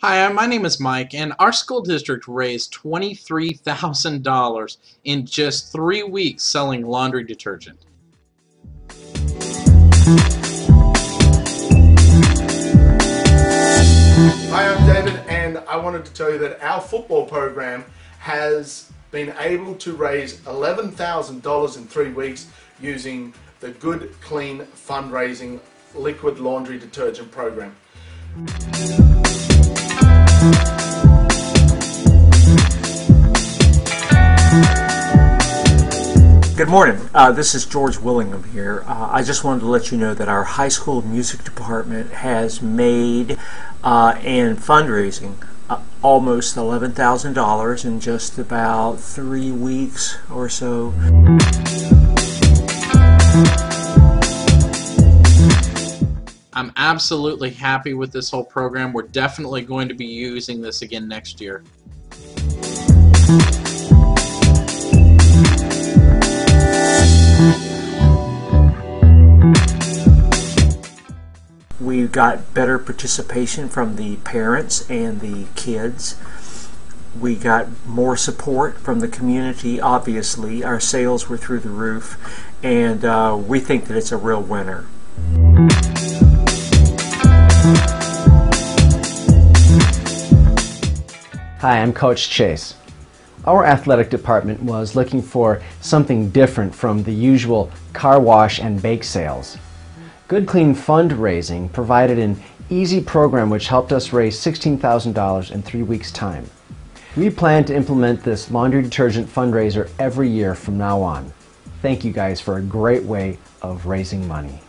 Hi, my name is Mike, and our school district raised $23,000 in just 3 weeks selling laundry detergent. Hi, I'm David, and I wanted to tell you that our football program has been able to raise $11,000 in 3 weeks using the Good Clean Fundraising liquid laundry detergent program. Good morning. This is George Willingham here. I just wanted to let you know that our high school music department has made and fundraising almost $11,000 in just about 3 weeks or so. I'm absolutely happy with this whole program. We're definitely going to be using this again next year. We got better participation from the parents and the kids. We got more support from the community, obviously. Our sales were through the roof, and we think that it's a real winner. Hi, I'm Coach Chase. Our athletic department was looking for something different from the usual car wash and bake sales. Good Clean Fundraising provided an easy program which helped us raise $16,000 in 3 weeks' time. We plan to implement this laundry detergent fundraiser every year from now on. Thank you guys for a great way of raising money.